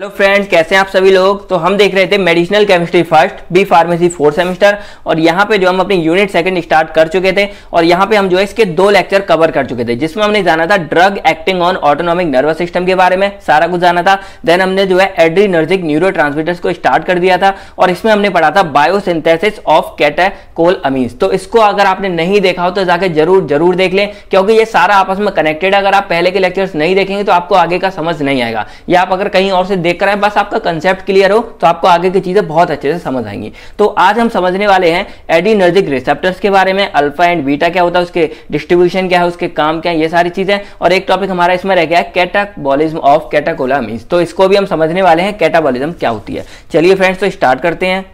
Hello friends, कैसे हैं आप सभी लोग। तो हम देख रहे थे medicinal chemistry first B pharmacy 4 semester, और यहाँ पे जो हम अपनी यूनिट सेकंड स्टार्ट कर चुके थे और यहाँ पे हम जो है इसके 2 लेक्चर कवर कर चुके थे, जिसमें हमने जाना था drug acting on autonomic nervous system के बारे में सारा कुछ जाना था। देन हमने जो है एड्रीनर्जिक न्यूरोट्रांसमीटर्स को स्टार्ट कर दिया था और इसमें हमने पढ़ा था बायोसिंथेसिस ऑफ कैटेकोलामीन्स। तो इसको अगर आपने नहीं देखा हो तो जाके जरूर देख लें, क्योंकि ये सारा आपस में कनेक्टेड है। अगर आप पहले के लेक्चर्स नहीं देखेंगे तो आपको आगे का समझ नहीं आएगा, या आप अगर कहीं और से देख कर आए, बस आपका कंसेप्ट क्लियर हो तो आपको आगे की चीजें बहुत अच्छे से समझ आएंगी। तो आज हम समझने वाले हैं एड्रीनर्जिक रिसेप्टर्स के बारे में, अल्फा एंड बीटा क्या होता है, उसके डिस्ट्रीब्यूशन क्या है, उसके काम क्या है, ये सारी चीजें। और एक टॉपिक हमारा इसमें रह गया है कैटाबॉलिज्म ऑफ कैटेकोलामीन्स, तो इसको भी हम समझने वाले हैं, कैटाबॉलिज्म क्या होती है। चलिए फ्रेंड्स, तो स्टार्ट करते हैं।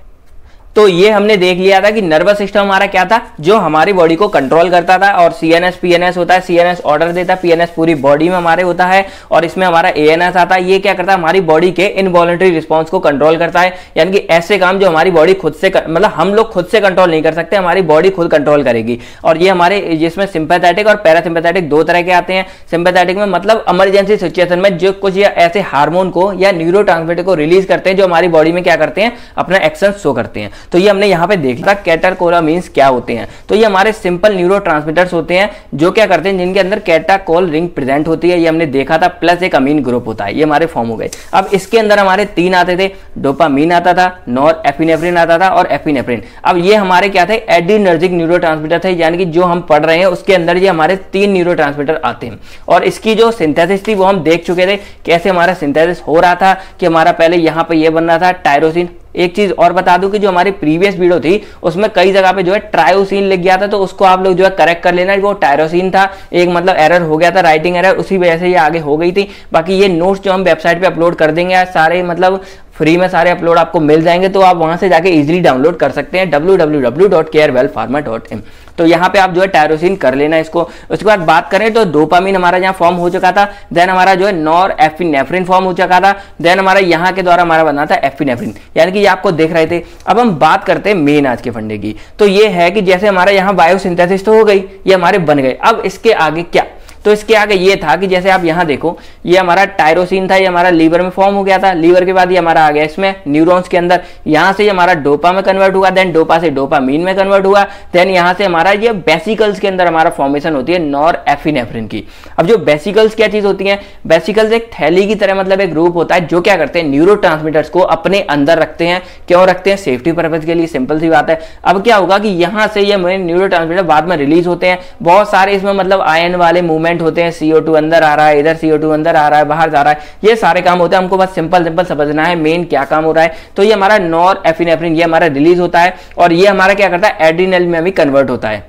तो ये हमने देख लिया था कि नर्वस सिस्टम हमारा क्या था, जो हमारी बॉडी को कंट्रोल करता था, और CNS PNS होता है। CNS ऑर्डर देता है, PNS पूरी बॉडी में हमारे होता है, और इसमें हमारा ANS आता है। ये क्या करता है, हमारी बॉडी के इनवॉलंटरी रिस्पॉन्स को कंट्रोल करता है, यानी कि ऐसे काम जो हमारी बॉडी खुद से मतलब हम लोग खुद से कंट्रोल नहीं कर सकते, हमारी बॉडी खुद कंट्रोल करेगी। और ये हमारे जिसमें सिंपैथेटिक और पैरासिम्पैथेटिक 2 तरह के आते हैं। सिंपैथेटिक में मतलब इमरजेंसी सिचुएशन में जो कुछ ऐसे हार्मोन को या न्यूरोट्रांसमीटर को रिलीज करते हैं, जो हमारी बॉडी में क्या करते हैं, अपना एक्शन शो करते हैं। तो ये हमने यहाँ पे देखा था कैटेकोलामीन्स क्या होते हैं। तो ये हमारे सिंपल न्यूरोट्रांसमीटर्स होते हैं, जो क्या करते हैं, जिनके अंदर कैटाकोल रिंग प्रेजेंट होती है, ये हमने देखा था, प्लस एक अमीन ग्रुप होता है, ये हमारे फॉर्म हो गए। अब इसके अंदर हमारे 3 आते थे, डोपामीन आता था, नॉरएपिनेफ्रिन आता था और एपिनेफ्रिन। अब ये हमारे क्या थे, एड्रीनर्जिक न्यूरोट्रांसमीटर थे, यानी कि जो हम पढ़ रहे हैं उसके अंदर ये हमारे 3 न्यूरोट्रांसमीटर आते हैं। और इसकी जो सिंथेसिस थी वो हम देख चुके थे, कैसे हमारा सिंथेसिस हो रहा था, कि हमारा पहले यहाँ पे ये बन रहा था टायरोसिन। एक चीज और बता दूं कि जो हमारी प्रीवियस वीडियो थी उसमें कई जगह पे जो है ट्रायोसिन लिख गया था, तो उसको आप लोग जो है करेक्ट कर लेना, वो टायरोसिन था। एक मतलब एरर हो गया था, राइटिंग एरर, उसी वजह से ये आगे हो गई थी। बाकी ये नोट्स जो हम वेबसाइट पे अपलोड कर देंगे, सारे मतलब फ्री में सारे अपलोड आपको मिल जाएंगे, तो आप वहां से जाके इजीली डाउनलोड कर सकते हैं, www.carewell pharma.in। तो यहाँ पे आप जो है टायरोसिन कर लेना इसको। उसके बाद बात करें तो डोपामिन हमारा यहाँ फॉर्म हो चुका था, देन हमारा जो है नॉरएपिनेफ्रिन फॉर्म हो चुका था, देन हमारा यहाँ के द्वारा हमारा बना था एपिनेफ्रिन, यानी कि ये आपको देख रहे थे। अब हम बात करते हैं मेन आज के फंडे की। तो ये है कि जैसे हमारा यहाँ बायोसिंथेसिस तो हो गई, ये हमारे बन गए। अब इसके आगे क्या, तो इसके आगे ये था कि जैसे आप यहाँ देखो, ये हमारा टायरोसिन था, ये हमारा लीवर में फॉर्म हो गया था। लीवर के बाद ये हमारा आ गया इसमें न्यूरॉन्स के अंदर, यहाँ से ये हमारा डोपा में कन्वर्ट हुआ, देन डोपा से डोपामीन में कन्वर्ट हुआ, देन यहाँ से हमारा ये वेसिकल्स के अंदर हमारा फॉर्मेशन होती है नॉरएपिनेफ्रिन की। अब जो वेसिकल्स क्या चीज होती है, वेसिकल्स एक थैली की तरह मतलब एक ग्रुप होता है, जो क्या करते हैं, न्यूरोट्रांसमीटर्स को अपने अंदर रखते हैं। क्यों रखते हैं, सेफ्टी पर्पज के लिए, सिंपल सी बात है। अब क्या होगा कि यहाँ से ये न्यूरोट्रांसमीटर बाद में रिलीज होते हैं, बहुत सारे इसमें मतलब आयन वाले मूवमेंट होते हैं, CO2 अंदर आ रहा है, इधर CO2 अंदर आ रहा है, बाहर जा रहा है, ये सारे काम होते हैं। हमको बस सिंपल समझना है मेन क्या काम हो रहा है। तो ये हमारा नॉरएपिनेफ्रिन ये हमारा रिलीज होता है, और ये हमारा क्या करता है, एड्रीनल में भी कन्वर्ट होता है,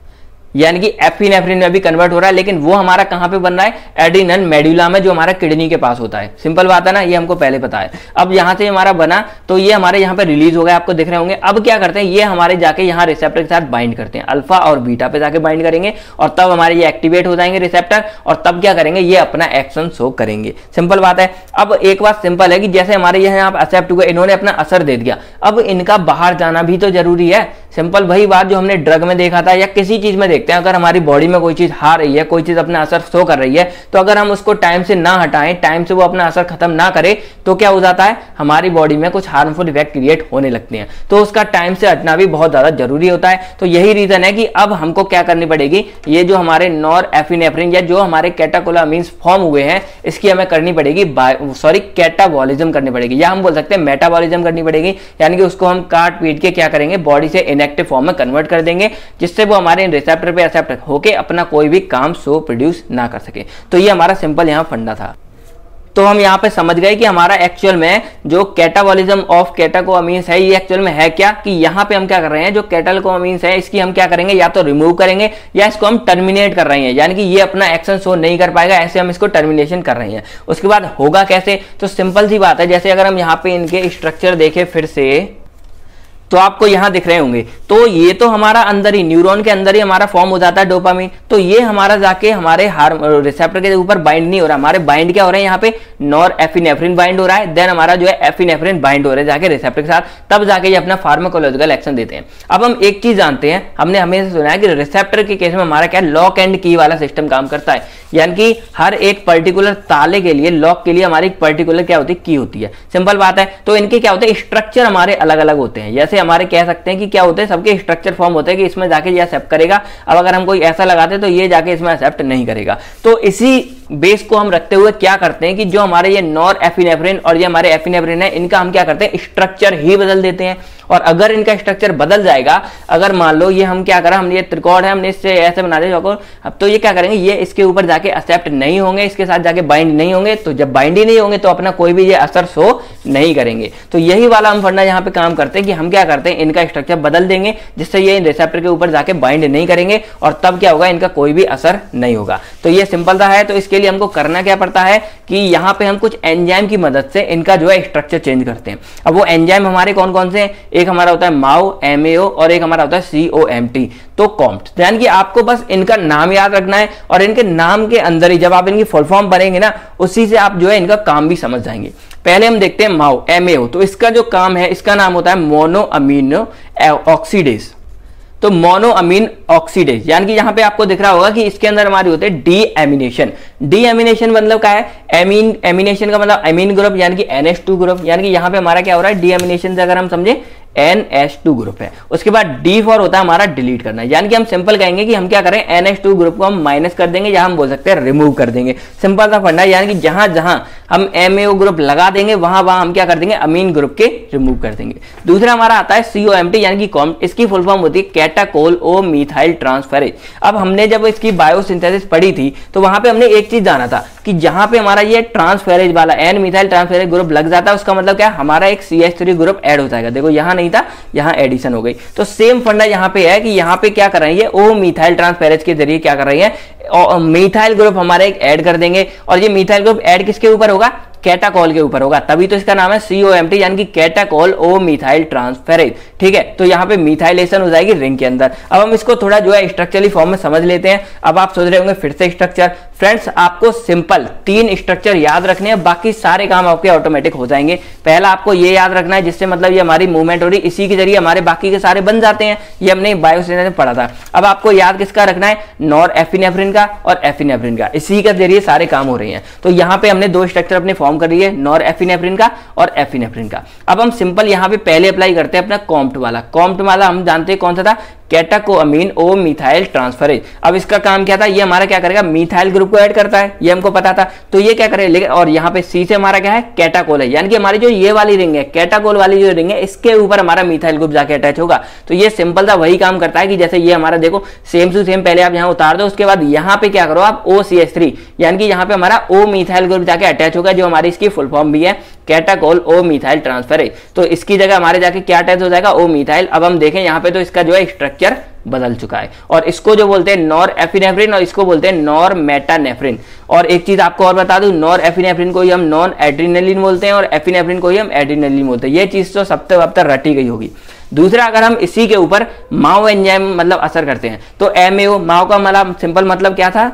यानी कि एपिनेफ्रिन में भी कन्वर्ट हो रहा है। लेकिन वो हमारा कहाँ पे बन रहा है, एड्रीनल मेडुला में, जो हमारा किडनी के पास होता है, सिंपल बात है ना, ये हमको पहले पता है। अब यहाँ से हमारा बना, तो ये हमारे यहाँ पे रिलीज हो गया, आपको दिख रहे होंगे। अब क्या करते हैं, ये हमारे जाके यहाँ रिसेप्टर के साथ बाइंड करते हैं, अल्फा और बीटा पे जाके बाइंड करेंगे, और तब हमारे ये एक्टिवेट हो जाएंगे रिसेप्टर, और तब क्या करेंगे, ये अपना एक्शन शो करेंगे, सिंपल बात है। अब एक बात सिंपल है कि जैसे हमारे यहाँ एक्सेप्ट हुए, इन्होंने अपना असर दे दिया, अब इनका बाहर जाना भी तो जरूरी है, सिंपल वही बात जो हमने ड्रग में देखा था, या किसी चीज में देखते हैं। अगर हमारी बॉडी में कोई चीज हार रही है, कोई चीज अपना असर शो कर रही है, तो अगर हम उसको टाइम से ना हटाएं, टाइम से वो अपना असर खत्म ना करे, तो क्या हो जाता है, हमारी बॉडी में कुछ हार्मफुल इफेक्ट क्रिएट होने लगते हैं। तो उसका टाइम से हटना भी बहुत ज्यादा जरूरी होता है। तो यही रीजन है कि अब हमको क्या करनी पड़ेगी, ये जो हमारे नॉरएपिनेफ्रिन या जो हमारे कैटेकोलामीन्स फॉर्म हुए हैं, इसकी हमें करनी पड़ेगी कैटाबॉलिज्म करनी पड़ेगी, या हम बोल सकते हैं मेटाबॉलिज्म करनी पड़ेगी, यानी कि उसको हम काट पीट के क्या करेंगे, बॉडी से एक्टिव फॉर्म में कन्वर्ट कर देंगे, जिससे वो हमारे रिसेप्टर पे एक्सेप्ट होके अपना कोई भी काम शो प्रोड्यूस ना कर सके। तो ये हमारा सिंपल यहाँ फंडा था। तो हम यहाँ पे समझ गए कि हमारा एक्चुअल में जो कैटाबॉलिज्म ऑफ कैटेकोलामीन्स है, ये एक्चुअल में है क्या, कि यहाँ पे हम क्या कर रहे हैं, जो कैटेकोलामीन्स है इसकी हम क्या करेंगे, या तो रिमूव करेंगे या इसको हम टर्मिनेट कर रहे हैं, यानी कि ये अपना एक्शन शो नहीं कर पाएगा, ऐसे हम इसको टर्मिनेशन कर रहे हैं। उसके बाद होगा कैसे, तो सिंपल सी बात है, जैसे अगर हम यहाँ पे इनके स्ट्रक्चर देखें फिर से, तो आपको यहाँ दिख रहे होंगे। तो ये तो हमारा अंदर ही न्यूरॉन के अंदर ही हमारा फॉर्म हो जाता है डोपामीन, तो ये हमारा जाके हमारे रिसेप्टर के ऊपर बाइंड नहीं हो रहा, हमारे बाइंड क्या हो रहे हैं, यहाँ पे नॉरएपिनेफ्रिन बाइंड हो रहा है, देन हमारा जो है एपिनेफ्रिन बाइंड हो रहा है जाके रिसेप्टर के साथ, तब जाके ये अपना फार्माकोलॉजिकल एक्शन देते हैं। अब हम एक चीज जानते हैं, हमने हमेशा सुना है कि रिसेप्टर के केस में हमारा क्या लॉक एंड की वाला सिस्टम काम करता है, यानी कि हर एक पर्टिकुलर ताले के लिए, लॉक के लिए हमारी एक पर्टिकुलर क्या होती है, की होती है। सिंपल बात है। तो इनके क्या होते हैं स्ट्रक्चर हमारे अलग अलग होते हैं। जैसे हमारे कह सकते हैं कि क्या होते हैं, सबके स्ट्रक्चर फॉर्म होते हैं कि इसमें जाके ये एक्सेप्ट करेगा। अब अगर हम कोई ऐसा लगाते हैं तो ये जाके इसमें एक्सेप्ट नहीं करेगा। तो इसी बेस को हम रखते हुए क्या करते हैं कि जो हमारे ये नॉर एपिनेफ्रिन और ये हमारे एपिनेफ्रिन है, इनका हम क्या करते हैं स्ट्रक्चर ही बदल देते हैं। और अगर इनका स्ट्रक्चर बदल जाएगा, अगर मान लो ये हम क्या करें, हम ये त्रिकोण है, हमने इससे ऐसे बना दिया, अब तो ये क्या करेंगे, ये इसके ऊपर जाके एक्सेप्ट नहीं होंगे, इसके साथ जाके बाइंड नहीं होंगे। तो जब बाइंड ही नहीं होंगे तो अपना कोई भी ये असर शो नहीं करेंगे। तो यही वाला हम फंडा यहाँ पे काम करते हैं कि हम क्या करते हैं इनका स्ट्रक्चर बदल देंगे जिससे ये इन रिसेप्टर के ऊपर जाके बाइंड नहीं करेंगे और तब क्या होगा, इनका कोई भी असर नहीं होगा। तो ये सिंपल सा है। तो इसके लिए हमको करना क्या पड़ता है कि यहाँ पे हम कुछ एंजाइम की मदद से इनका जो है स्ट्रक्चर चेंज करते हैं। अब वो एंजाइम हमारे कौन कौन से हैं, एक हमारा होता है माओ MAO और एक हमारा होता है COMT, तो COMT। यानी कि आपको बस इनका नाम याद रखना है और इनके नाम के अंदर ही जब आप इनकी फुल फॉर्म बनेंगे ना, उसी से आप जो है इनका काम भी समझ जाएंगे। पहले हम देखते हैं माओ MAO। तो इसका जो काम है, इसका नाम होता है मोनो अमीनो ऑक्सीडेज। तो मोनो अमीन ऑक्सीडेज यानी कि यहाँ पे आपको दिख रहा होगा कि इसके अंदर हमारी होते हैं डी एमिनेशन। डी एमिनेशन मतलब क्या है, एमीन एमिनेशन का मतलब एमीन ग्रुप यानी कि NH2 ग्रुप। यानी कि यहाँ पे हमारा क्या हो रहा है, डी एमिनेशन से अगर हम समझे NH2 ग्रुप है। उसके बाद D फॉर होता है हमारा डिलीट करना। यानी कि हम सिंपल कहेंगे कि हम क्या करें, NH2 ग्रुप को हम माइनस कर देंगे या हम बोल सकते हैं रिमूव कर देंगे। सिंपल सा फंडा। यानी कि जहां जहां हम MAO ग्रुप लगा देंगे वहां वहां हम क्या कर देंगे, अमीन ग्रुप के रिमूव कर देंगे। दूसरा हमारा आता है COMT यानी कि COMT। इसकी फुल फॉर्म होती है कैटाकोल ओ मिथाइल ट्रांसफेरेज। अब हमने जब इसकी बायोसिंथेसिस पढ़ी थी तो वहां पे हमने एक चीज जाना था कि जहां पे हमारा ये ट्रांसफेरेज वाला एन मिथाइल ट्रांसफेरेज ग्रुप लग जाता है उसका मतलब क्या है, हमारा एक CH3 ग्रुप ऐड हो जाएगा। देखो यहाँ नहीं था, यहाँ एडिशन हो गई। तो सेम फंडा यहाँ पे है कि यहाँ पे क्या कर रही है, ओ मिथाइल ट्रांसफेरेज के जरिए क्या कर रही है, और मिथाइल ग्रुप हमारे एक ऐड कर देंगे। और ये मिथाइल ग्रुप ऐड किसके ऊपर होगा, कैटाकोल के ऊपर होगा, तभी तो इसका नाम है COMT यानी कि कैटाकोल ओ मिथाइल ट्रांसफेरेज। ठीक है, तो यहाँ पे मिथाइलेशन हो जाएगी रिंग के अंदर। अब हम इसको थोड़ा जो है स्ट्रक्चरली फॉर्म में समझ लेते हैं। अब आप सोच रहे होंगे फिर से स्ट्रक्चर। फ्रेंड्स, आपको सिंपल 3 स्ट्रक्चर याद रखने हैं, बाकी सारे काम आपके ऑटोमेटिक हो जाएंगे। पहला आपको ये याद रखना है जिससे मतलब ये हमारी मूवमेंट हो रही, इसी के जरिए हमारे बाकी के सारे बन जाते हैं। ये हमने बायोसिंथेसिस में पढ़ा था। अब आपको याद किसका रखना है, नॉर एपिनेफ्रिन का और एपिनेफ्रिन का, इसी के जरिए सारे काम हो रहे हैं। तो यहाँ पे हमने 2 स्ट्रक्चर अपने फॉर्म कर रही है, नॉर एपिनेफ्रिन का और एपिनेफ्रिन का। अब हम सिंपल यहाँ पे पहले अप्लाई करते हैं अपना COMT वाला। COMT वाला हम जानते हैं कौन सा था, कैटाकोअमीन ओ मिथाइल ट्रांसफरेज। अब इसका काम क्या था, ये हमारा क्या करेगा, मिथाइल ग्रुप को ऐड करता है, ये हमको पता था। तो ये क्या करेगा, लेकिन और यहाँ पे C से हमारा क्या है, कैटाकोल है। यानी कि हमारी जो ये वाली रिंग है, कैटाकोल वाली जो रिंग है, इसके ऊपर हमारा मिथाइल ग्रुप जाके अटैच होगा। तो ये सिंपल था, वही काम करता है कि जैसे ये हमारा देखो सेम टू सेम पहले आप यहाँ उतार दो, उसके बाद यहाँ पे क्या करो आप OCH3 यानी कि यहाँ पे हमारा ओ मिथाइल ग्रुप जाके अटैच होगा, जो हमारी इसकी फुल फॉर्म भी है कैटाकोल ओ मिथाइल ट्रांसफरेज। तो इसकी जगह हमारे जाके क्या अटैच हो जाएगा, ओ मिथाइल। अब हम देखें यहाँ पे तो इसका जो है स्ट्रक्चर बदल चुका है। और इसको जो बोलते हैं नॉर एपिनेफ्रिन और इसको बोलते हैं नॉर मेटानेफ्रिन। और एक चीज आपको और बता दूं, नॉर एपिनेफ्रिन को ही हम नॉन एड्रीनलिन बोलते हैं और एपिनेफ्रिन को ही हम एड्रीनलिन बोलते हैं। ये चीज तो सबसे अब तक रटी गई होगी। दूसरा, अगर हम इसी के ऊपर माओ एंजाइम मतलब असर करते हैं तो MAO, माओ का मतलब सिंपल मतलब क्या था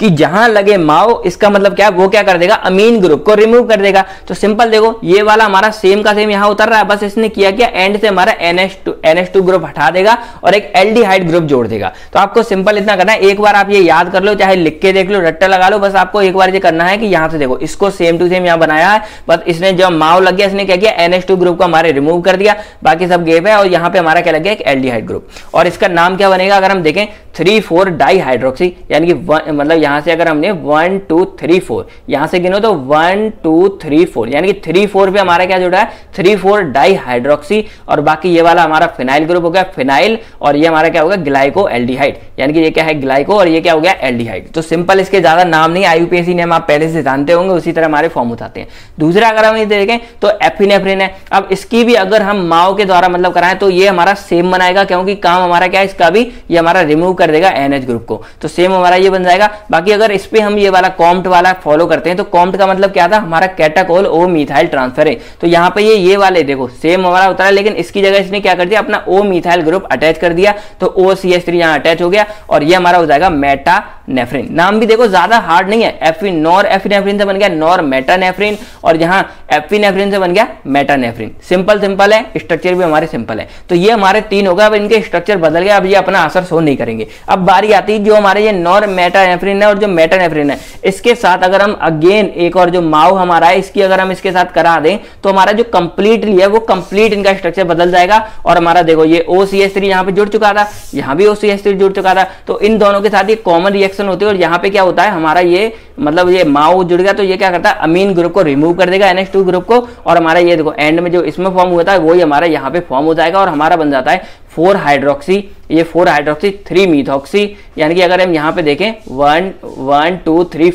कि जहां लगे माओ, इसका मतलब क्या है, वो क्या कर देगा, अमीन ग्रुप को रिमूव कर देगा। तो सिंपल देखो ये वाला हमारा सेम का सेम यहाँ उतर रहा है, बस इसने किया क्या, एंड से हमारा NH2 ग्रुप हटा देगा और एक एल्डिहाइड ग्रुप जोड़ देगा। तो आपको सिंपल इतना करना है, एक बार आप ये याद कर लो, चाहे लिख के देख लो, रट्टा लगा लो, बस आपको एक बार ये करना है कि यहाँ से देखो इसको सेम टू सेम यहाँ बनाया है, बस इसने जब माओ लग गया इसने क्या किया, NH2 ग्रुप को हमारे रिमूव कर दिया, बाकी सब गैप है और यहाँ पे हमारा क्या लग गया, एक एल्डिहाइड ग्रुप। और इसका नाम क्या बनेगा, अगर हम देखें 3,4 डाईहाइड्रोक्सी यानी कि मतलब यहाँ से अगर हमने 1 2 3 4 यहाँ से गिनो तो 1 2 3 4 यानी कि 3 4 पे हमारा क्या जुड़ा है, 3 4 डाईहाइड्रोक्सी। और बाकी ये वाला हमारा फिनाइल ग्रुप हो गया, फिनाइल, और ये हमारा क्या होगा, ग्लाइको एल्डिहाइड। यानी कि ये क्या है, ग्लाइको, और ये क्या हो गया, एल्डिहाइड। तो सिंपल, इसके ज्यादा नाम नहीं, IUPAC नेम आप पहले से जानते होंगे, उसी तरह हमारे फॉर्म उठाते हैं। दूसरा अगर हम ये देखें तो एपिनेफ्रिन है। अब इसकी भी अगर हम माओ के द्वारा मतलब कराएं तो ये हमारा सेम बनाएगा, क्योंकि काम हमारा क्या है, इसका भी ये हमारा रिमूव कर देगा NH ग्रुप को, तो सेम हमारा ये बन जाएगा। बाकी अगर इस पे हम ये वाला COMT वाला फॉलो करते हैं तो COMT का मतलब क्या था, हमारा कैटाकोल ओ मिथाइल ट्रांसफरेज। तो यहाँ पे ये वाले देखो सेम हमारा उतारा, लेकिन इसकी जगह इसने क्या कर दिया, अपना ओ मिथाइल ग्रुप अटैच कर दिया, तो OCH3 यहाँ अटैच हो गया और ये हमारा हो जाएगा मेटा नेफ्रिन। नाम भी देखो ज्यादा हार्ड नहीं है, एफिन, नॉर एफिनेफ्रिन से बन गया नॉर मेटानेफ्रिन और यहाँ एपिनेफ्रिन से बन गया मेटानेफ्रिन। सिंपल सिंपल है, स्ट्रक्चर भी हमारे सिंपल है। तो ये हमारे तीन हो गए। अब इनके स्ट्रक्चर बदल गया, अब ये अपना असर शो नहीं करेंगे। अब बारी आती है जो हमारे ये नॉर मेटानेफ्रिन है और जो मेटानेफ्रिन है, इसके साथ अगर हम अगेन एक और जो माओ हमारा है इसकी अगर हम इसके साथ करा दें तो हमारा जो कंप्लीटली है वो कंप्लीट इनका स्ट्रक्चर बदल जाएगा। और हमारा देखो ये OCH3 यहाँ पे जुड़ चुका था, यहाँ भी OCH3 जुड़ चुका था, तो इन दोनों के साथ ये कॉमन रिएक्शन होती है। और यहाँ पे क्या होता है हमारा ये मतलब ये माओ जुड़ गया तो ये क्या करता है अमीन ग्रुप को रिमूव कर देगा, NH2 ग्रुप को, और हमारा ये देखो एंड में जो इसमें फॉर्म हुआ था वही हमारा यहाँ पे फॉर्म हो जाएगा और हमारा बन जाता है 4 हाइड्रोक्सी, ये 4 हाइड्रोक्सी 3 मीथोक्सी। यानी कि अगर हम यहाँ पे देखें 1, 1, 2, 3,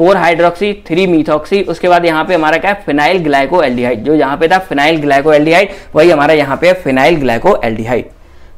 4 हाइड्रोक्सी 3 मीथोक्सी। उसके बाद यहाँ पे हमारा क्या है फिनाइल ग्लाइकोएल्डिहाइड, जो यहाँ पे था फिनाइल ग्लाइकोएल्डिहाइड वही हमारा यहाँ पे फिनाइल ग्लाइकोएल्डिहाइड।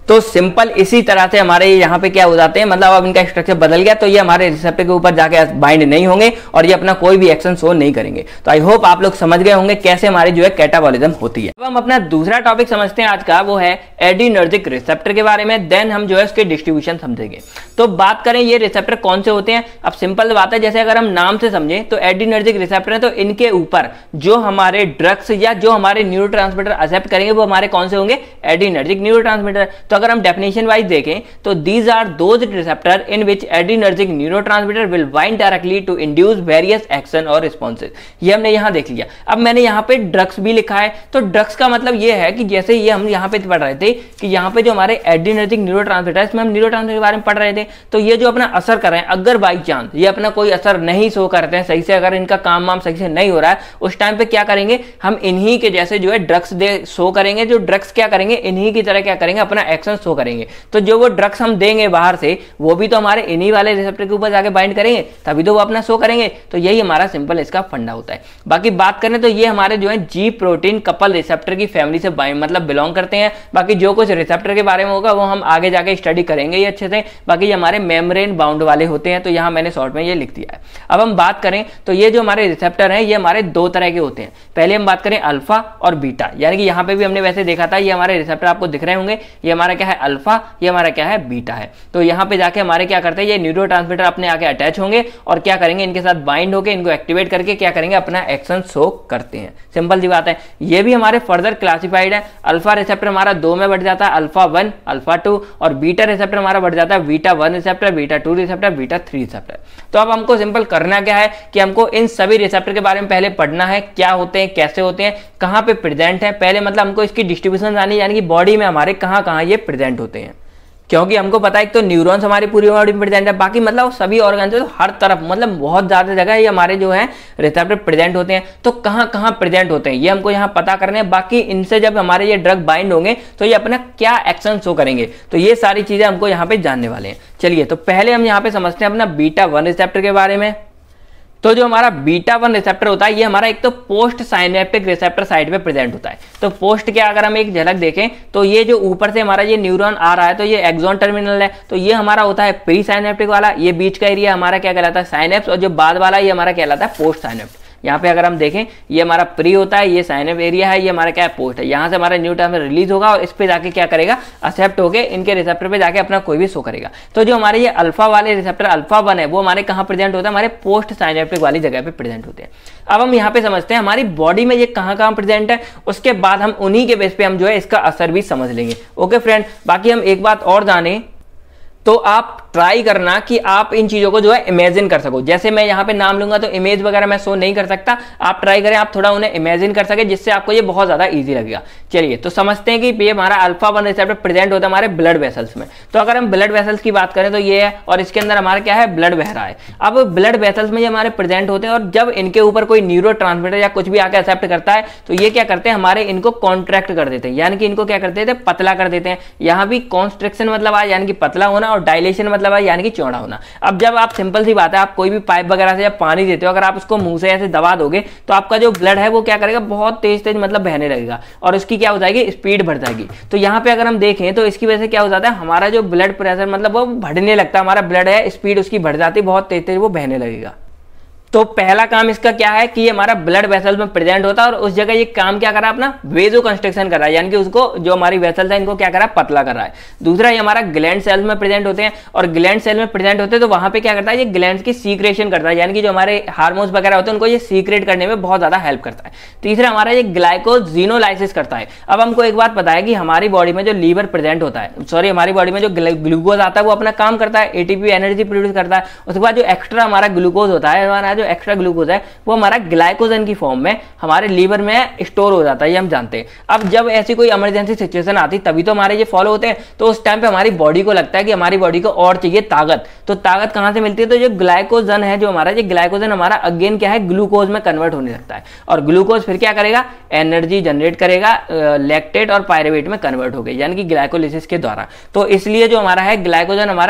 तो सिंपल इसी तरह से हमारे यहाँ पे क्या हो जाते हैं, मतलब अब इनका स्ट्रक्चर बदल गया तो ये हमारे रिसेप्टर के ऊपर जाके बाइंड नहीं होंगे और ये अपना कोई भी एक्शन शो नहीं करेंगे। तो आई होप आप लोग समझ गए होंगे कैसे हमारी जो है कैटाबॉलिज्म होती है। अब हम अपना दूसरा टॉपिक समझते हैं आज का, वो है एड्रीनर्जिक रिसेप्टर के बारे में। देन हम जो है उसके डिस्ट्रीब्यूशन समझेंगे। तो बात करें ये रिसेप्टर कौन से होते हैं। अब सिंपल बात है, जैसे अगर हम नाम से समझें तो एड्रीनर्जिक रिसेप्टर है, तो इनके ऊपर जो हमारे ड्रग्स या जो हमारे न्यूरोट्रांसमीटर एक्सेप्ट करेंगे वो हमारे कौन से होंगे, एड्रीनर्जिक न्यूरोट्रांसमीटर। तो अगर हम डेफिनेशन वाइज देखें तो these are those receptor in which adrenergic neurotransmitter will bind directly to induce various action और रिस्पॉन्सेज। ये हमने यहाँ देख लिया। अब मैंने यहाँ पे ड्रग्स भी लिखा है, तो ड्रग्स का मतलब ये है कि जैसे ये हम यहाँ पे पढ़ रहे थे कि यहाँ पे जो हमारे एड्रीनर्जिक न्यूरोट्रांसमीटर, इसमें हम न्यूरोट्रांसमीटर के बारे में पढ़ रहे थे, तो ये जो अपना असर कर रहे हैं, अगर बाई चांस ये अपना कोई असर नहीं शो करते हैं सही से, अगर इनका काम वाम सही से नहीं हो रहा है, उस टाइम पे क्या करेंगे हम इन्हीं के जैसे जो है ड्रग्स शो करेंगे। जो ड्रग्स क्या करेंगे इन्हीं की तरह क्या करेंगे अपना एक्शन शो करेंगे। तो जो वो ड्रग्स हम देंगे बाहर से वो भी तो हमारे इन्हीं वाले रिसेप्टर के ऊपर जाके बाइंड करेंगे तभी तो वो अपना शो करेंगे। तो यही हमारा सिंपल इसका फंडा होता है। बाकी बात करें तो ये हमारे जो है जी प्रोटीन कपल रिसेप्टर की फैमिली से मतलब बिलोंग करते हैं। बाकी जो कुछ रिसेप्टर के बारे में होगा वो हम आगे जाके स्टडी करेंगे ये अच्छे से। बाकी ये हमारे मेम्ब्रेन बाउंड वाले होते हैं, तो यहाँ मैंने शॉर्ट में ये लिख दिया है। अब हम बात करें तो ये जो हमारे रिसेप्टर हैं ये हमारे दो तरह के होते हैं। पहले हम बात करें अल्फा और बीटा, यानी कि यहाँ पे भी हमने वैसे देखा था ये हमारे रिसेप्टर आपको दिख रहे होंगे, ये हमारा क्या है अल्फा, ये हमारा क्या है बीटा है। तो यहाँ पे जाके हमारे क्या करते हैं ये न्यूरोट्रांसमीटर अपने आके अटैच होंगे और क्या करेंगे इनके साथ बाइंड होकर इनको एक्टिवेट करके क्या करेंगे अपना एक्शन शो करते हैं। सिंपल सी बात है। ये भी हमारे फर्दर क्लासिफाइड है। अल्फा रिसेप्टर हमारा दो में बढ़ जाता है, अल्फा 1, अल्फा 2, और बीटा रिसेप्टर हमारा बढ़ जाता है beta 1 receptor, beta 2 receptor, beta 3 receptor. तो अब हमको सिंपल करना क्या है कि हमको इन सभी रिसेप्टर के बारे में पहले पढ़ना है, क्या होते हैं, कैसे होते हैं, कहाँ पे प्रेजेंट है, पहले मतलब हमको इसकी डिस्ट्रीब्यूशन जानी, यानी कि बॉडी में हमारे कहाँ कहाँ ये प्रेजेंट होते हैं। क्योंकि हमको पता है एक तो न्यूरॉन्स हमारी पूरी बॉडी में प्रेजेंट है, बाकी मतलब सभी ऑर्गन तो हर तरफ मतलब बहुत ज़्यादा जगह ये हमारे जो है रिसेप्टर प्रेजेंट होते हैं। तो कहाँ कहाँ प्रेजेंट होते हैं ये हमको यहाँ पता करना है। बाकी इनसे जब हमारे ये ड्रग बाइंड होंगे तो ये अपना क्या एक्शन शो करेंगे, तो ये सारी चीज़ें हमको यहाँ पे जानने वाले हैं। चलिए तो पहले हम यहाँ पे समझते हैं अपना बीटा 1 रिसेप्टर के बारे में। तो जो हमारा बीटा 1 रिसेप्टर होता है ये हमारा एक तो पोस्ट साइनेप्टिक रिसेप्टर साइट पे प्रेजेंट होता है। तो पोस्ट क्या अगर हम एक झलक देखें तो ये जो ऊपर से हमारा ये न्यूरॉन आ रहा है तो ये एक्सॉन टर्मिनल है, तो ये हमारा होता है प्री साइनेप्टिक वाला, ये बीच का एरिया हमारा क्या कहलाता है साइनेप्स, और जो बाद वाला ये हमारा कहलाता है पोस्ट साइनेप्स। यहाँ पे अगर हम देखें ये हमारा प्री होता है, ये साइनेप एरिया है, ये हमारा क्या है पोस्ट है। यहाँ से हमारा न्यूरोट्रांसमीटर रिलीज होगा और इस पे जाके क्या करेगा एक्सेप्ट होके इनके रिसेप्टर पे जाके अपना कोई भी शो करेगा। तो जो हमारे ये अल्फा वाले रिसेप्टर अल्फा 1 है वो हमारे कहाँ प्रेजेंट होता है, हमारे पोस्ट साइनेप्टिक वाली जगह पे प्रेजेंट होते हैं। अब हम यहाँ पे समझते हैं हमारी बॉडी में ये कहाँ कहाँ प्रेजेंट है, उसके बाद हम उन्हीं के बेस पे हम जो है इसका असर भी समझ लेंगे। ओके फ्रेंड, बाकी हम एक बात और जाने तो आप ट्राई करना कि आप इन चीज़ों को जो है इमेजिन कर सको। जैसे मैं यहाँ पे नाम लूंगा तो इमेज वगैरह मैं शो नहीं कर सकता, आप ट्राई करें आप थोड़ा उन्हें इमेजिन कर सके, जिससे आपको ये बहुत ज़्यादा इजी लगेगा। चलिए तो समझते हैं कि ये हमारा अल्फा 1 रिसेप्टर प्रेजेंट होता है हमारे ब्लड वेसल्स में। तो अगर हम ब्लड वेसल्स की बात करें तो ये है और इसके अंदर हमारा क्या है ब्लड बह रहा है। अब ब्लड वेसल्स में ये हमारे प्रेजेंट होते हैं और जब इनके ऊपर कोई न्यूरोट्रांसमीटर या कुछ भी आके एक्सेप्ट करता है तो ये क्या करते हैं हमारे इनको कॉन्ट्रैक्ट कर देते हैं, यानी कि इनको क्या करते थे पतला कर देते हैं। यहाँ भी कॉन्स्ट्रिक्शन मतलब है यानी कि पतला होना, और डायलेशन मतलब है यानी कि चौड़ा होना। अब जब आप सिंपल सी बात है आप कोई भी पाइप वगैरह से जब पानी देते हो, अगर आप उसको मुंह से ऐसे दबा दोगे तो आपका जो ब्लड है वो क्या करेगा बहुत तेज तेज मतलब बहने लगेगा और उसकी क्या हो जाएगी स्पीड बढ़ जाएगी। तो यहाँ पे अगर हम देखें तो इसकी वजह से क्या हो जाता है हमारा जो ब्लड प्रेशर मतलब वो बढ़ने लगता है, हमारा ब्लड है स्पीड उसकी बढ़ जाती है, बहुत तेज तेज वो बहने लगेगा। तो पहला काम इसका क्या है कि ये हमारा ब्लड वेसल्स में प्रेजेंट होता है और उस जगह ये काम क्या कर रहा है, अपना वेजो कंस्ट्रक्शन कर रहा है, यानी कि उसको जो हमारी वेसल्स है इनको क्या कर रहा है, पतला कर रहा है। दूसरा ये हमारा ग्लैंड सेल्स में प्रेजेंट होते हैं और ग्लैंड सेल में प्रेजेंट होते हैं तो वहां पे क्या करता है, ये ग्लैंड की सीक्रेशन करता है, यानी कि जो हमारे हार्मोन्स वगैरह होते हैं उनको ये सीक्रेट करने में बहुत ज्यादा हेल्प करता है। तीसरा हमारा ये ग्लाइकोजिनोलाइसिस करता है। अब हमको एक बात पता है कि हमारी बॉडी में जो लीवर प्रेजेंट होता है, सॉरी हमारी बॉडी में जो ग्लूकोज आता है वो अपना काम करता है, एटीपी एनर्जी प्रोड्यूस करता है। उसके बाद जो एक्स्ट्रा हमारा ग्लूकोज होता है, हमारा जो एक्स्ट्रा ग्लूकोज है वो हमारा ग्लाइकोजन की फॉर्म में हमारे लीवर में स्टोर हो जाता है, ये हम जानते हैं। अब जब ऐसी कोई इमरजेंसी सिचुएशन आती तभी तो हमारे ये फॉलो होते हैं, तो उस टाइम पे हमारी बॉडी को लगता है कि हमारी बॉडी को और चाहिए ताकत। तो ताकत कहां से मिलती है, तो जो ग्लाइकोजन है, जो हमारा ये ग्लाइकोजन हमारा अगेन क्या है, ग्लूकोज में कन्वर्ट होने लगता है और ग्लूकोज फिर क्या करेगा, एनर्जी जनरेट करेगा, लैक्टेट और पाइरूवेट में कन्वर्ट हो गई, यानी कि ग्लाइकोलिसिस के द्वारा। तो इसलिए जो हमारा है ग्लाइकोजन हमारा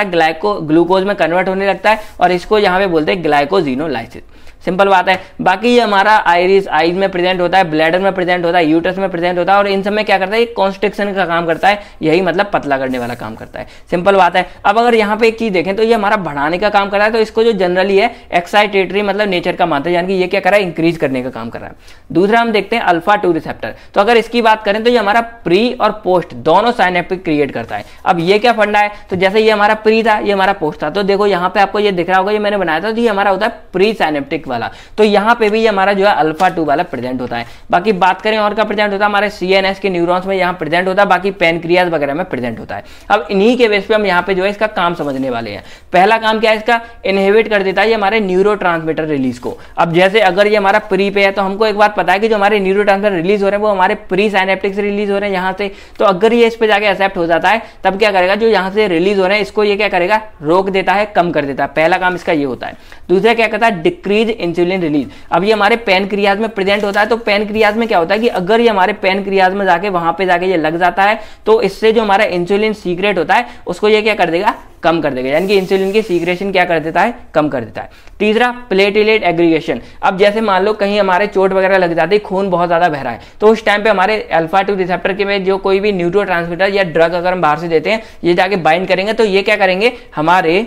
ग्लूकोज में कन्वर्ट होने लगता है और इसको यहां पे बोलते हैं ग्लाइकोजिनोलाइसिस। सिंपल बात है। बाकी ये हमारा आइरिस आईज में प्रेजेंट होता है, ब्लैडर में प्रेजेंट होता है, यूट्रस में प्रेजेंट होता है और इन सब में क्या करता है, कॉन्स्ट्रिक्शन का काम करता है, यही मतलब पतला करने वाला काम करता है। सिंपल बात है। अब अगर यहाँ पे एक चीज देखें तो ये हमारा बढ़ाने का काम कर रहा है, तो इसको जो जनरली है एक्साइटेटरी मतलब नेचर का मानते हैं, यानी कि ये क्या कर रहा है, इंक्रीज करने का काम कर रहा है। दूसरा हम देखते हैं अल्फा 2 रिसेप्टर। तो अगर इसकी बात करें तो ये हमारा प्री और पोस्ट दोनों साइनेप्टिक क्रिएट करता है। अब ये क्या फंडा है, तो जैसे ये हमारा प्री था, ये हमारा पोस्ट था, तो देखो यहाँ पे आपको ये दिख रहा होगा, ये मैंने बनाया था, तो ये हमारा होता है प्री साइनेप्टिक वाला। तो यहाँ पे भी हमारा जो है अल्फा 2 वाला प्रेजेंट होता है। बाकी बात करें और का प्रेजेंट होता है, हमारे सीएनएस के न्यूरॉन्स में यहाँ प्रेजेंट होता है, बाकी पैनक्रियाज वगैरह में प्रेजेंट होता है। अब इन्हीं के बेस पे हम यहाँ पे जो है इसका काम समझने वाले हैं। पहला काम क्या है इसका, इनहिबिट कर देता है हमारे न्यूरोट्रांसमीटर रिलीज को। अब जैसे अगर ये हमारा प्री पे है तो हमको एक बात पता है कि जो हमारे न्यूरोट्रांसमीटर रिलीज हो रहे हैं वो हमारे प्री साइनेप्टिक से रिलीज हो रहे हैं यहाँ से। तो अगर ये इस पे जाके एक्सेप्ट हो जाता है तब क्या करेगा, जो यहाँ से रिलीज हो रहे हैं इसको ये क्या करेगा, रोक देता है, कम कर देता है। पहला काम इसका ये होता है। दूसरा क्या करता है, डिक्रीज इंसुलिन रिलीज। अब ये हमारे पैनक्रियाज में प्रेजेंट होता है। तो पैनक्रियाज में क्या होता है कि अगर ये हमारे पैनक्रियाज में जाके वहां पे जाके ये लग जाता है तो इससे जो हमारा इंसुलिन सीक्रेट होता है उसको ये क्या कर देगा, कम कर देगा, यानी कि इंसुलिन की सीक्रेशन क्या कर देता है, कम कर देता है। तीसरा प्लेटिलेट एग्रीगेशन। अब जैसे मान लो कहीं हमारे चोट वगैरह लग जाती है, खून बहुत ज्यादा बह रहा है, तो उस टाइम पे हमारे अल्फा 2 रिसेप्टर के में जो कोई भी न्यूरोट्रांसमीटर या ड्रग अगर हम बाहर से देते हैं ये जाके बाइंड करेंगे तो ये क्या करेंगे, हमारे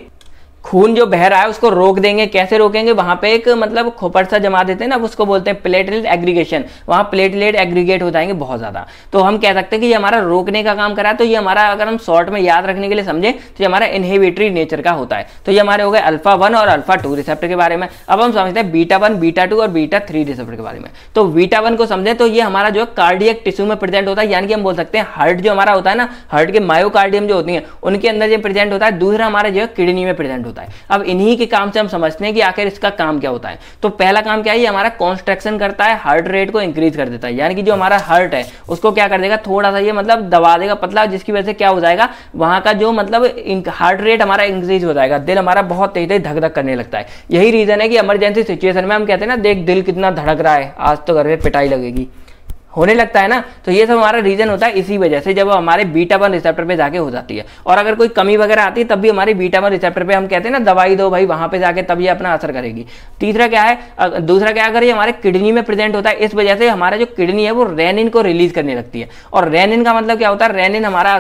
खून जो बह रहा है उसको रोक देंगे। कैसे रोकेंगे, वहां पे एक मतलब खोपड़ सा जमा देते हैं ना, उसको बोलते हैं प्लेटलेट एग्रीगेशन। वहां प्लेटलेट एग्रीगेट हो जाएंगे बहुत ज्यादा, तो हम कह सकते हैं कि ये हमारा रोकने का काम करा है। तो ये हमारा अगर हम शॉर्ट में याद रखने के लिए समझें तो ये हमारा इनहिबिटरी नेचर का होता है। तो ये हमारे हो गए अल्फा 1 और अल्फा 2 रिसेप्टर के बारे में। अब हम समझते हैं बीटा 1, बीटा 2 और बीटा 3 रिसेप्टर के बारे में। तो बीटा 1 को समझें तो ये हमारा जो कार्डियक टिश्यू में प्रेजेंट होता है, यानी कि हम बोल सकते हैं हार्ट जो हमारा होता है ना, हार्ट के मायोकार्डियम जो होती है उनके अंदर ये प्रेजेंट होता है। दूसरा हमारा जो किडनी में प्रेजेंट। अब इन्हीं के काम से हम समझते हैं कि आखिर इसका काम क्या होता है। तो पहला काम क्या है, ये हमारा कंस्ट्रक्शन करता है, हार्ट रेट को इंक्रीज कर देता है, यानी कि जो हमारा हार्ट है उसको क्या कर देगा, थोड़ा सा ये मतलब दबा देगा, पतला, जिसकी वजह से क्या हो जाएगा, वहां का जो मतलब हार्ट रेट हमारा इंक्रीज हो जाएगा, दिल हमारा बहुत तेज तेज धक-धक करने लगता है। यही रीजन है कि इमरजेंसी सिचुएशन में हम कहते हैं ना, देख दिल कितना धड़क रहा है, आज तो घर में पिटाई लगेगी, होने लगता है ना। तो ये सब हमारा रीजन होता है, इसी वजह से जब हमारे बीटा 1 रिसेप्टर पे जाके हो जाती है। और अगर कोई कमी वगैरह आती है तब भी हमारे बीटा 1 रिसेप्टर पे हम कहते हैं ना, दवाई दो भाई, वहां पे जाके तब ये अपना असर करेगी। तीसरा क्या है, दूसरा क्या है, अगर ये हमारे किडनी में प्रेजेंट होता है, इस वजह से हमारा जो किडनी है वो रेनिन को रिलीज करने लगती है। और रेनिन का मतलब क्या होता है, रेनिन हमारा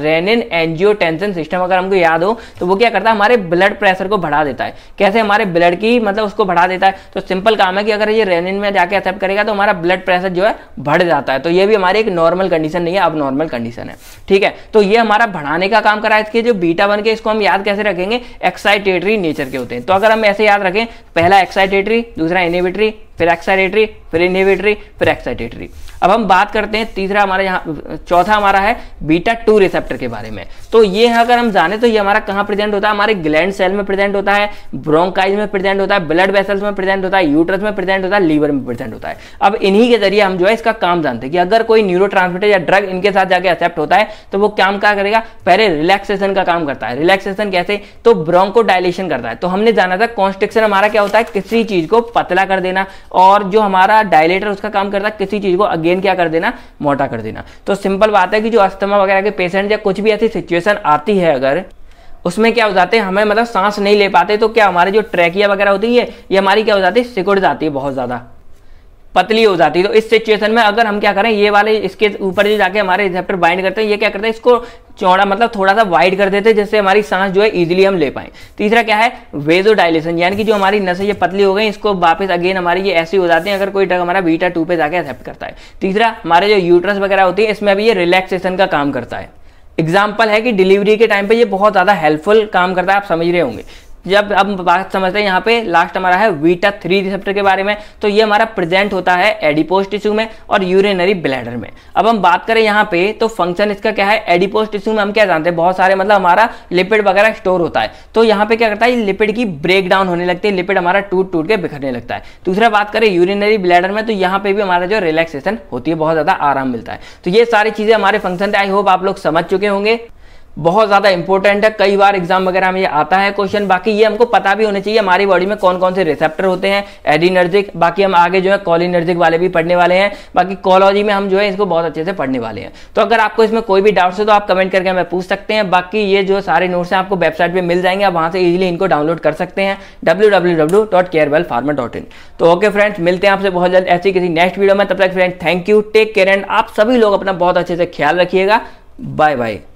रेनिन एंजियोटेंशन सिस्टम अगर हमको याद हो तो वो क्या करता है, हमारे ब्लड प्रेशर को बढ़ा देता है। कैसे, हमारे ब्लड की मतलब उसको बढ़ा देता है। तो सिंपल काम है कि अगर ये रेनिन में जाके एक्सेप्ट करेगा तो हमारा ब्लड प्रेशर जो है बढ़ जाता है। तो ये भी हमारी एक नॉर्मल कंडीशन नहीं है, अब नॉर्मल कंडीशन है, ठीक है। तो ये हमारा बढ़ाने का काम कर रहा है। इसके जो बीटा 1 के, इसको हम याद कैसे रखेंगे, एक्साइटेटरी नेचर के होते हैं। तो अगर हम ऐसे याद रखें, पहला एक्साइटेटरी, दूसरा इनहिबिटरी, फिर एक्साइटेटरी, फिर इनहिबिटरी, फिर एक्साइटेटरी। अब हम बात करते हैं तीसरा हमारा, यहाँ चौथा हमारा है बीटा 2 रिसेप्टर के बारे में। तो ये अगर हम जाने तो ये हमारा कहाँ प्रेजेंट होता है, हमारे ग्लैंड सेल में प्रेजेंट होता है, ब्रोंकाइज में प्रेजेंट होता है, ब्लड वेसल्स में प्रेजेंट होता है, यूट्रस में प्रेजेंट होता है, लीवर में प्रेजेंट होता है। अब इन्हीं के जरिए हम जो है इसका काम जानते हैं कि अगर कोई न्यूरोट्रांसमीटर या ड्रग इनके साथ जाके एक्सेप्ट होता है तो वो काम क्या करेगा, पहले रिलैक्सेशन का काम करता है। रिलैक्सेशन कैसे, तो ब्रोंको डायलेशन करता है। तो हमने जाना था कॉन्स्ट्रिक्शन हमारा क्या होता है, किसी चीज को पतला कर देना, और जो हमारा डायलेटर उसका काम करता है किसी चीज को अगेन क्या कर देना, मोटा कर देना। तो सिंपल बात है कि जो अस्थमा वगैरह के पेशेंट या कुछ भी ऐसी सिचुएशन आती है अगर उसमें क्या हो जाते हैं, हमें मतलब सांस नहीं ले पाते, तो क्या हमारे जो ट्रैकिया वगैरह होती है ये हमारी क्या हो जाती है, सिकुड़ जाती है बहुत ज्यादा। पतली हो जाती है। तो इस सिचुएशन में अगर हम क्या करें, ये वाले इसके ऊपर जो जाके हमारे रिसेप्टर बाइंड करते हैं, ये क्या करते हैं, इसको चौड़ा मतलब थोड़ा सा वाइड कर देते हैं, जिससे हमारी सांस जो है इजीली हम ले पाएं। तीसरा क्या है, वेजोडाइलेशन, यानी कि जो हमारी नसें ये पतली हो गई, इसको वापस अगेन हमारी ये ऐसी हो जाती है अगर कोई ड्रग हमारा बीटा 2 पे जाके एक्सेप्ट करता है। तीसरा, हमारे जो यूट्रस वगैरह होती है, इसमें भी ये रिलैक्सेशन का काम करता है। एग्जाम्पल है कि डिलीवरी के टाइम पे ये बहुत ज़्यादा हेल्पफुल काम करता है, आप समझ रहे होंगे। जब अब बात समझते हैं, यहाँ पे लास्ट हमारा है बीटा 3 रिसेप्टर के बारे में, तो ये हमारा प्रेजेंट होता है एडिपोज टिश्यू में और यूरिनरी ब्लैडर में। अब हम बात करें यहाँ पे, तो फंक्शन इसका क्या है, एडिपोज टिश्यू में हम क्या जानते हैं, बहुत सारे मतलब हमारा लिपिड वगैरह स्टोर होता है, तो यहाँ पे क्या करता है, लिपिड की ब्रेक डाउन होने लगती है, लिपिड हमारा टूट टूट के बिखरने लगता है। दूसरा बात करें यूरिनरी ब्लैडर में, तो यहाँ पे भी हमारा जो रिलैक्सेशन होती है, बहुत ज़्यादा आराम मिलता है। तो ये सारी चीज़ें हमारे फंक्शन थे, आई होप आप लोग समझ चुके होंगे, बहुत ज़्यादा इंपॉर्टेंट है, कई बार एग्जाम वगैरह में ये आता है क्वेश्चन। बाकी ये हमको पता भी होने चाहिए हमारी बॉडी में कौन कौन से रिसेप्टर होते हैं, एडिनर्जिक, बाकी हम आगे जो है कॉलिनर्जिक वाले भी पढ़ने वाले हैं, बाकी कोलॉजी में हम जो है इसको बहुत अच्छे से पढ़ने वाले हैं। तो अगर आपको इसमें कोई भी डाउट्स हो तो आप कमेंट करके हमें पूछ सकते हैं। बाकी ये जो सारे नोट्स हैं आपको वेबसाइट पर मिल जाएंगे, आप वहाँ से ईजिली इनको डाउनलोड कर सकते हैं, www.carewellpharma.in। तो ओके फ्रेंड्स, मिलते हैं आपसे बहुत जल्द ऐसी किसी नेक्स्ट वीडियो में। तब तक friend thank you, take care and आप सभी लोग अपना बहुत अच्छे से ख्याल रखिएगा। Bye bye.